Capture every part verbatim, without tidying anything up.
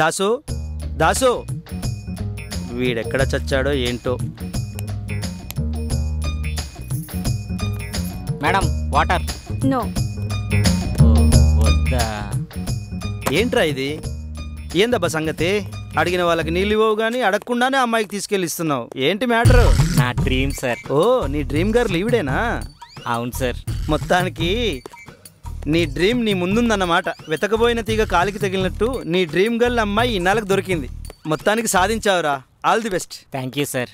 దాసు దాసు వీడెక్కడ చచ్చాడో ఏంటో. Madam water. నో. వద్దా. ఏంట్రా ఇది? ఏందబ్బా సంగతి? అడిగిన వాళ్ళకి నీళ్ళు ఇవ్వవు కానీ అడగకుండానే అమ్మాయికి తీసుకెళ్ళి ఇస్తున్నావు. ఏంటి మ్యాటర్? నా డ్రీమ్ సార్. ఓ నీ డ్రీమ్ గర్ల్ ఈవిడేనా? అవును సార్. మొత్తానికి నీ డ్రీమ్ నీ ముందుందన్నమాట. వెతకబోయిన తీగ కాలికి తగిలినట్టు నీ డ్రీమ్ గర్ల్ అమ్మాయి ఇన్నాళ్ళకి దొరికింది. మొత్తానికి సాధించావురా, all the best. Thank you sir.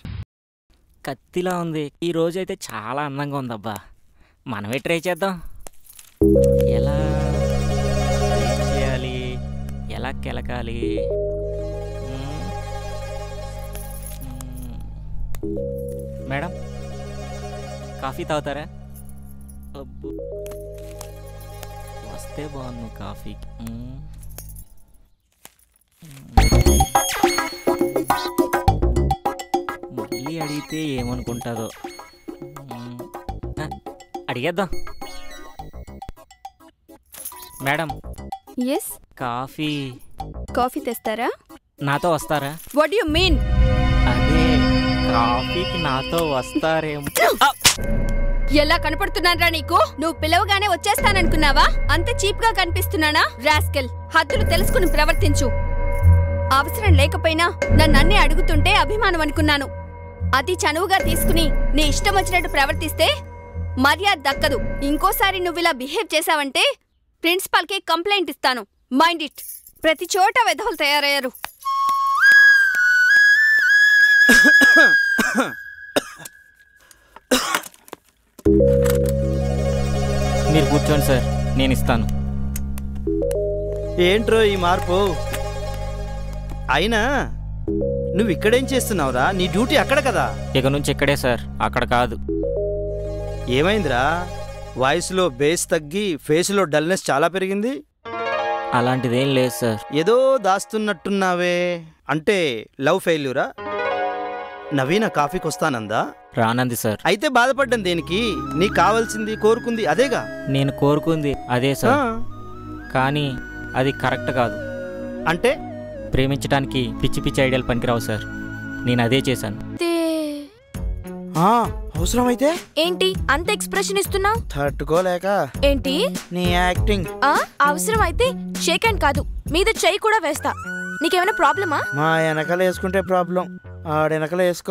కత్తిలా ఉంది ఈ రోజు అయితే, చాలా అందంగా ఉందబ్బా. మనమే ట్రై చేద్దాం. ఎలా చేయాలి, ఎలా కెలకాలి? మేడం కాఫీ తాగుతారా? వస్తే బాగుంది కాఫీ. మళ్ళీ అడిగితే ఏమనుకుంటుందో, అడిగేద్దాం. మేడం ఎస్ కాఫీ కాఫీ తెస్తారా? నాతో వస్తారా? What you mean? అదే కాఫీకి నాతో వస్తారేమో. ఎలా కనపడుతున్నారా నీకు? నువ్వు పిలవగానే వచ్చేస్తాననుకున్నావా? అంత చీప్ గా కనిపిస్తున్నానా? రాస్కల్, హద్దులు తెలుసుకుని ప్రవర్తించు. అవసరం లేకపోయినా నన్ను అన్నీ అడుగుతుంటే అభిమానం అనుకున్నాను. అది చనువుగా తీసుకుని నీ ఇష్టం వచ్చినట్టు ప్రవర్తిస్తే మర్యాద దక్కదు. ఇంకోసారి నువ్వు ఇలా బిహేవ్ చేసావంటే ప్రిన్సిపాల్ కి కంప్లైంట్ ఇస్తాను. Mind it. ప్రతి చోట వెధవలు తయారయ్యారు. మీరు కూర్చోండి సార్, నేను ఇస్తాను. ఏంట్రో ఈ మార్పు? అయినా నువ్వు ఇక్కడేం చేస్తున్నావురా? నీ డ్యూటీ అక్కడ కదా. ఇక నుంచి ఇక్కడే సార్, అక్కడ కాదు. ఏమైందిరా? వాయిస్లో బేస్ తగ్గి ఫేస్లో డల్నెస్ చాలా పెరిగింది. అలాంటిదేం లేదు సార్. ఏదో దాస్తున్నట్టున్నావే. అంటే లవ్ ఫెయిల్యూరా? నవీన కాఫీకి వస్తానందా? రానంది సార్. అయితే బాధపడ్డం దేనికి? నీకు కావాల్సింది కోరుకుంది అదేగా. నేను కోరుకుంది అదే సార్, కానీ అది కరెక్ట్ కాదు. అంటే ప్రేమించడానికి పిచ్చి పిచ్చి ఐడియాలు పనికిరావు సార్. నేను అదే చేశాను. అవసరమైతే ఏంటి అంత ఎక్స్ప్రెషన్ ఇస్తున్నావు? తట్టుకోలేక. ఏంటి నీ యాక్టింగ్? అవసరమైతే షేక్ హ్యాండ్ కాదు, మీద చెయ్యి కూడా వేస్తా. నీకేమైనా ప్రాబ్లమా? మా వెనకాల వేసుకుంటే ప్రాబ్లం, ఆడెనకలు వేసుకో.